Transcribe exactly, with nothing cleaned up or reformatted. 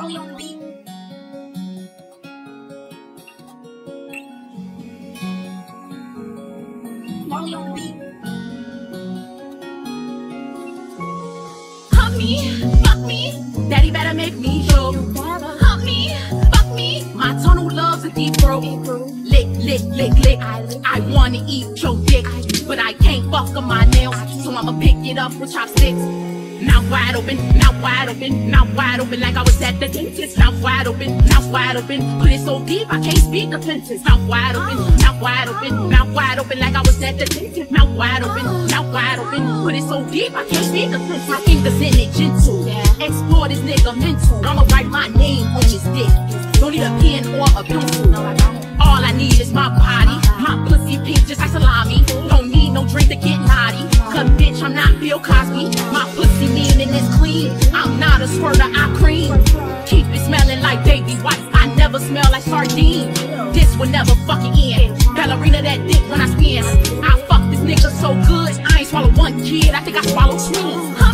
Molly on the beat. Molly on the beat. Hug me, fuck me, daddy better make me show. Hug me, fuck me, my tunnel loves a deep throat. Lick, lick, lick, lick, I wanna eat your dick, but I can't fuck on my nails, so I'ma pick it up with chopsticks. Now wide open, now wide open, now wide open, like I was at the dentist. Now wide open, now wide open, put it so deep I can't speak the sentence. Now wide open, now wide open, now wide open, like I was at the dentist. Now wide open, now wide open, put it so deep I can't speak the sentence. My fingers in it gentle, explore this nigga mental. I'ma write my name on his dick. Don't need a pen or a pencil. All I need is my body, my pussy pink just like salami. Don't need no drink to get naughty, 'cause bitch I'm not Bill Cosby. My pussy and it's clean, I'm not a squirter, I cream. Keep it smelling like baby wipes, I never smell like sardine. This will never fucking end, ballerina that dick when I spin. I fuck this nigga so good, I ain't swallow one kid, I think I swallowed two.